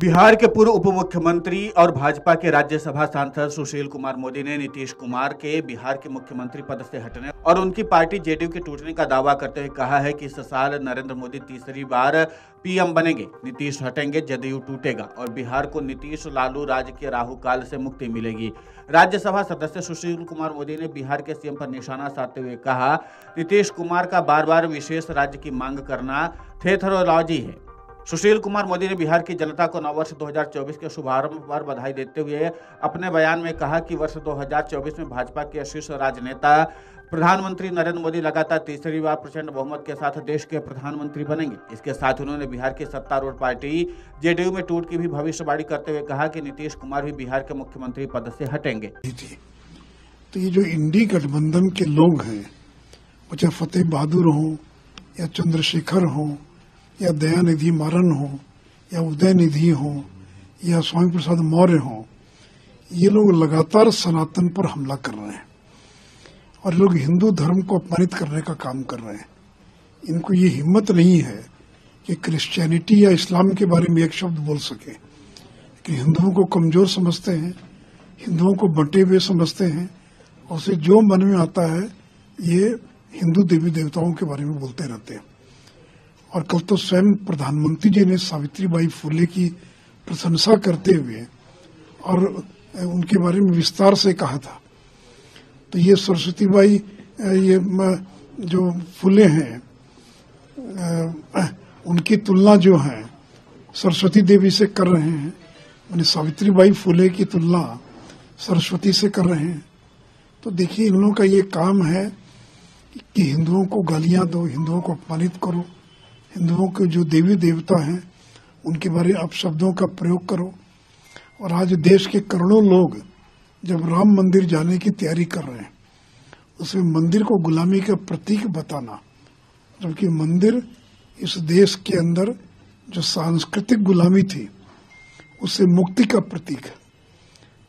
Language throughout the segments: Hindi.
बिहार के पूर्व उप मुख्यमंत्री और भाजपा के राज्यसभा सांसद सुशील कुमार मोदी ने नीतीश कुमार के बिहार के मुख्यमंत्री पद से हटने और उनकी पार्टी जेडीयू के टूटने का दावा करते हुए कहा है कि इस साल नरेंद्र मोदी तीसरी बार पीएम बनेंगे, नीतीश हटेंगे, जदयू टूटेगा और बिहार को नीतीश लालू राज के राहुकाल से मुक्ति मिलेगी। राज्यसभा सदस्य सुशील कुमार मोदी ने बिहार के सीएम पर निशाना साधते हुए कहा, नीतीश कुमार का बार बार विशेष राज्य की मांग करना थेथरोलॉजी है। सुशील कुमार मोदी ने बिहार की जनता को नववर्ष 2024 के शुभारंभ पर बधाई देते हुए अपने बयान में कहा कि वर्ष 2024 में भाजपा के शीर्ष राजनेता प्रधानमंत्री नरेंद्र मोदी लगातार तीसरी बार प्रचंड बहुमत के साथ देश के प्रधानमंत्री बनेंगे। इसके साथ उन्होंने बिहार की सत्तारूढ़ पार्टी जेडीयू में टूट की भी भविष्यवाणी करते हुए कहा कि नीतीश कुमार भी बिहार के मुख्यमंत्री पद से हटेंगे। तो ये जो इंडी गठबंधन के लोग हैं, वो चाहे फतेह बहादुर हों या चंद्रशेखर हों या दया निधि मरण हो या उदयनिधि हो या स्वामी प्रसाद मौर्य हो, ये लोग लगातार सनातन पर हमला कर रहे हैं और लोग हिंदू धर्म को अपमानित करने का काम कर रहे हैं। इनको ये हिम्मत नहीं है कि क्रिश्चियनिटी या इस्लाम के बारे में एक शब्द बोल सके, लेकिन हिंदुओं को कमजोर समझते हैं, हिंदुओं को बंटे हुए समझते हैं और उसे जो मन में आता है ये हिंदू देवी देवताओं के बारे में बोलते रहते हैं। और कल तो स्वयं प्रधानमंत्री जी ने सावित्रीबाई फुले की प्रशंसा करते हुए और उनके बारे में विस्तार से कहा था। तो ये सरस्वतीबाई ये जो फुले हैं उनकी तुलना जो है सरस्वती देवी से कर रहे हैं, यानी सावित्रीबाई फुले की तुलना सरस्वती से कर रहे हैं। तो देखिए, इन लोगों का ये काम है कि हिंदुओं को गालियां दो, हिंदुओं को अपमानित करो, हिंदुओं के जो देवी देवता हैं उनके बारे में अपशब्दों का प्रयोग करो। और आज देश के करोड़ों लोग जब राम मंदिर जाने की तैयारी कर रहे हैं, उसमें मंदिर को गुलामी का प्रतीक बताना, जबकि मंदिर इस देश के अंदर जो सांस्कृतिक गुलामी थी उससे मुक्ति का प्रतीक है।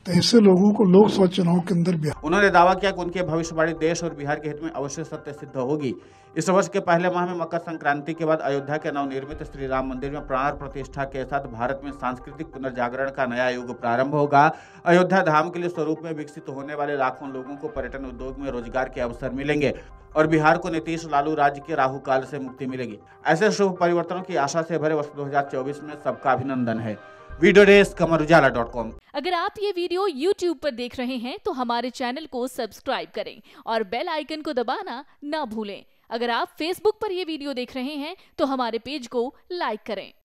तो ऐसे लोगों को लोकसभा चुनाव के अंदर बिहार उन्होंने दावा किया कि उनकी भविष्यवाणी देश और बिहार के हित में अवश्य सत्य सिद्ध होगी। इस वर्ष के पहले माह में मकर संक्रांति के बाद अयोध्या के नवनिर्मित श्री राम मंदिर में प्राण प्रतिष्ठा के साथ भारत में सांस्कृतिक पुनर्जागरण का नया युग प्रारंभ होगा। अयोध्या धाम के लिए स्वरूप में विकसित होने वाले लाखों लोगों को पर्यटन उद्योग में रोजगार के अवसर मिलेंगे और बिहार को नीतीश लालू राज्य के राहुकाल से मुक्ति मिलेगी। ऐसे शुभ परिवर्तनों की आशा से भरे वर्ष 2024 में सबका अभिनंदन है। वीडियो डेस्क अमरुजाला.com। अगर आप ये वीडियो YouTube पर देख रहे हैं तो हमारे चैनल को सब्सक्राइब करें और बेल आइकन को दबाना ना भूलें। अगर आप Facebook पर ये वीडियो देख रहे हैं तो हमारे पेज को लाइक करें।